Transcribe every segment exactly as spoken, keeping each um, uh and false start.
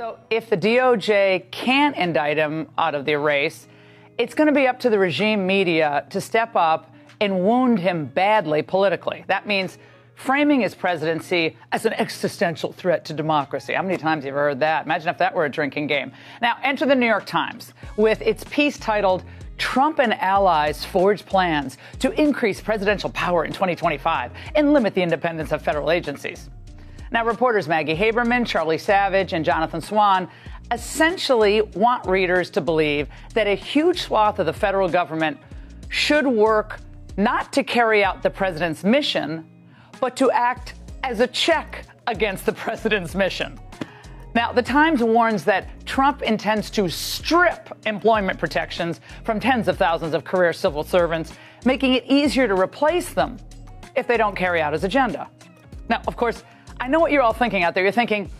So if the D O J can't indict him out of the race, it's going to be up to the regime media to step up and wound him badly politically. That means framing his presidency as an existential threat to democracy. How many times have you ever heard that? Imagine if that were a drinking game. Now, enter the New York Times with its piece titled, Trump and Allies Forge Plans to Increase Presidential Power in twenty twenty-five and Limit the Independence of Federal Agencies. Now, reporters Maggie Haberman, Charlie Savage, and Jonathan Swan essentially want readers to believe that a huge swath of the federal government should work not to carry out the president's mission, but to act as a check against the president's mission. Now, the Times warns that Trump intends to strip employment protections from tens of thousands of career civil servants, making it easier to replace them if they don't carry out his agenda. Now, of course, I know what you're all thinking out there. You're thinking,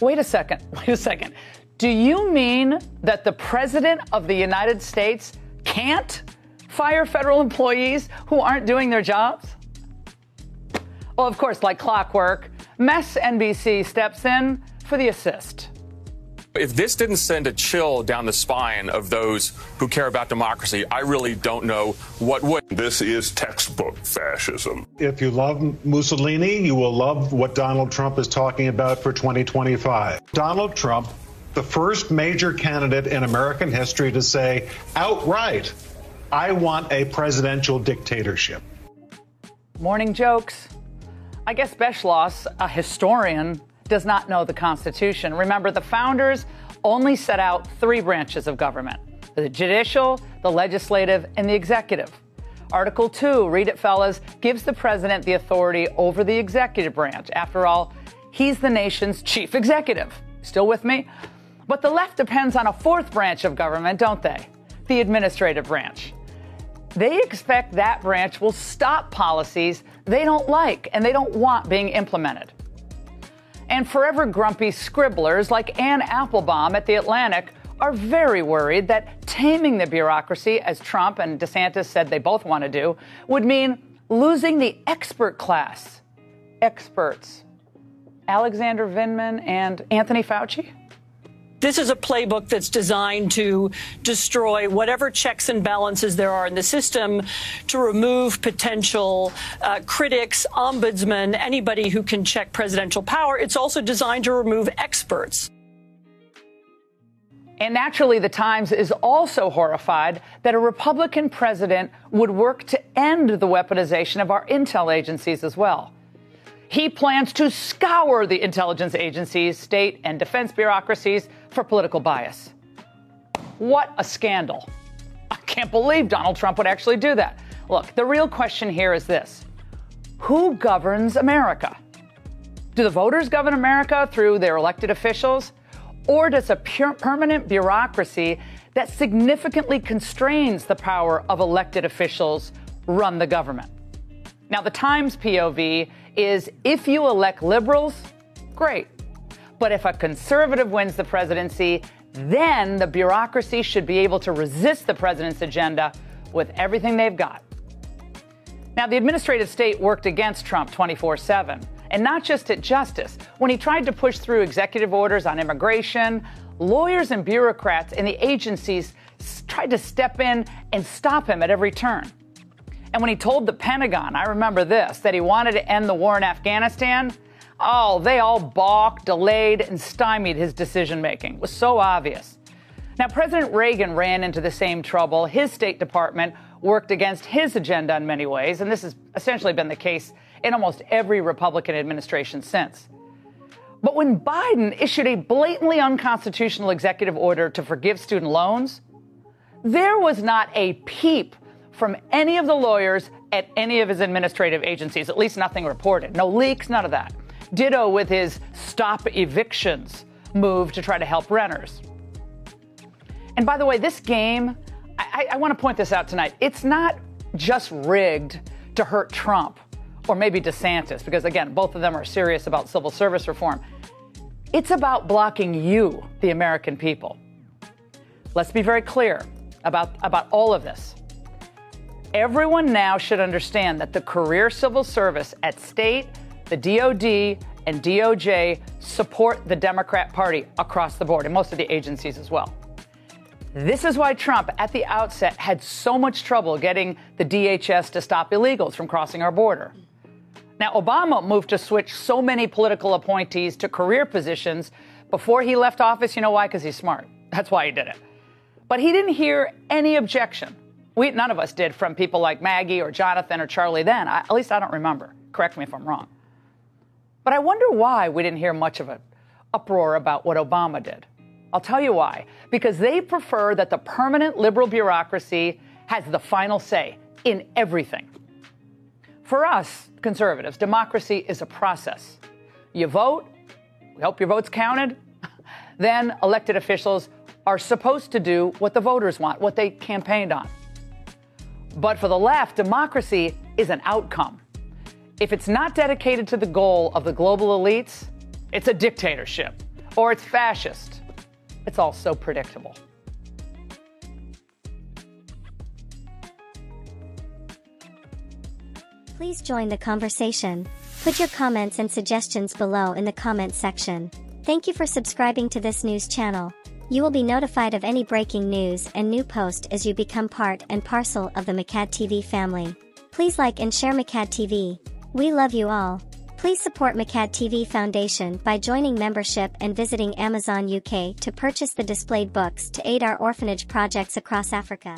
wait a second, wait a second. Do you mean that the president of the United States can't fire federal employees who aren't doing their jobs? Well, of course, like clockwork, M S N B C steps in for the assist. If this didn't send a chill down the spine of those who care about democracy, I really don't know what would. This is textbook fascism. If you love Mussolini, you will love what Donald Trump is talking about for twenty twenty-five. Donald Trump, the first major candidate in American history to say outright, I want a presidential dictatorship. Morning jokes. I guess Beschloss, a historian, does not know the Constitution. Remember, the founders only set out three branches of government, the judicial, the legislative, and the executive. Article two, read it fellas, gives the president the authority over the executive branch. After all, he's the nation's chief executive. Still with me? But the left depends on a fourth branch of government, don't they? The administrative branch. They expect that branch will stop policies they don't like and they don't want being implemented. And forever grumpy scribblers like Ann Applebaum at The Atlantic are very worried that taming the bureaucracy, as Trump and DeSantis said they both want to do, would mean losing the expert class. Experts. Alexander Vindman and Anthony Fauci? This is a playbook that's designed to destroy whatever checks and balances there are in the system, to remove potential uh, critics, ombudsmen, anybody who can check presidential power. It's also designed to remove experts. And naturally, the Times is also horrified that a Republican president would work to end the weaponization of our intel agencies as well. He plans to scour the intelligence agencies, state and defense bureaucracies for political bias. What a scandal. I can't believe Donald Trump would actually do that. Look, the real question here is this. Who governs America? Do the voters govern America through their elected officials? Or does a pure permanent bureaucracy that significantly constrains the power of elected officials run the government? Now, the Times P O V is if you elect liberals, great. But if a conservative wins the presidency, then the bureaucracy should be able to resist the president's agenda with everything they've got. Now, the administrative state worked against Trump twenty-four seven, and not just at justice. When he tried to push through executive orders on immigration, lawyers and bureaucrats in the agencies tried to step in and stop him at every turn. And when he told the Pentagon, I remember this, that he wanted to end the war in Afghanistan, oh, they all balked, delayed, and stymied his decision-making. It was so obvious. Now, President Reagan ran into the same trouble. His State Department worked against his agenda in many ways, and this has essentially been the case in almost every Republican administration since. But when Biden issued a blatantly unconstitutional executive order to forgive student loans, there was not a peep from any of the lawyers at any of his administrative agencies, at least nothing reported. No leaks, none of that. Ditto with his stop evictions move to try to help renters. And by the way, this game, I, I want to point this out tonight. It's not just rigged to hurt Trump or maybe DeSantis, because again, both of them are serious about civil service reform. It's about blocking you, the American people. Let's be very clear about, about all of this. Everyone now should understand that the career civil service at state, the D O D, and D O J support the Democrat Party across the board, and most of the agencies as well. This is why Trump, at the outset, had so much trouble getting the D H S to stop illegals from crossing our border. Now, Obama moved to switch so many political appointees to career positions before he left office. You know why? Because he's smart. That's why he did it. But he didn't hear any objection. We, none of us did, from people like Maggie or Jonathan or Charlie then. I, at least I don't remember. Correct me if I'm wrong. But I wonder why we didn't hear much of an uproar about what Obama did. I'll tell you why. Because they prefer that the permanent liberal bureaucracy has the final say in everything. For us, conservatives, democracy is a process. You vote, we hope your vote's counted, then elected officials are supposed to do what the voters want, what they campaigned on. But for the left, democracy is an outcome. If it's not dedicated to the goal of the global elites, it's a dictatorship, or it's fascist. It's all so predictable. Please join the conversation. Put your comments and suggestions below in the comments section. Thank you for subscribing to this news channel. You will be notified of any breaking news and new post as you become part and parcel of the MEKADD T V family. Please like and share MEKADD T V. We love you all. Please support MEKADD T V Foundation by joining membership and visiting Amazon U K to purchase the displayed books to aid our orphanage projects across Africa.